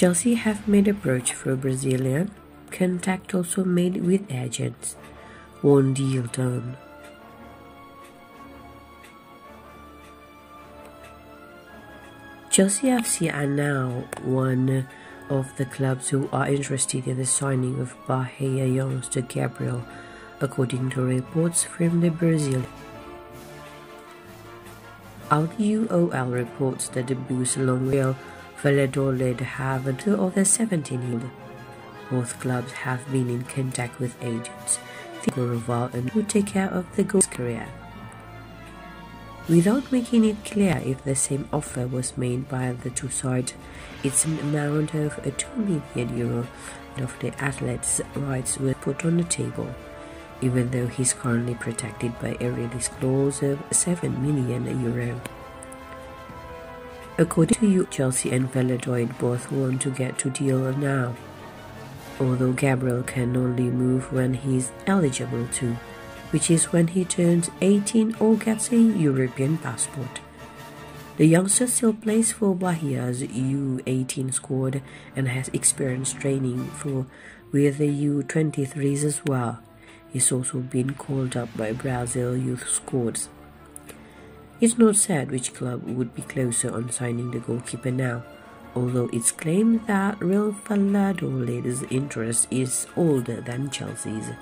Chelsea have made approach for Brazilian, contact also made with agents. One deal done. Chelsea FC are now one of the clubs who are interested in the signing of Bahia youngster Gabriel, according to reports from the Brazil. Out UOL reports that the Blues along Real Valladolid have two of the 17-year-old. Both clubs have been in contact with agents, and who take care of the goal's career. Without making it clear if the same offer was made by the two sides, it's an amount of €2 million of the athlete's rights were put on the table, even though he's currently protected by a release clause of €7 million. According to you, Chelsea and Valladolid both want to get to deal now, although Gabriel can only move when he's eligible to, which is when he turns 18 or gets a European passport. The youngster still plays for Bahia's U18 squad and has experienced training with the U23s as well. He's also been called up by Brazil youth squads. It's not said which club would be closer on signing the goalkeeper now, although it's claimed that Real Valladolid's interest is older than Chelsea's.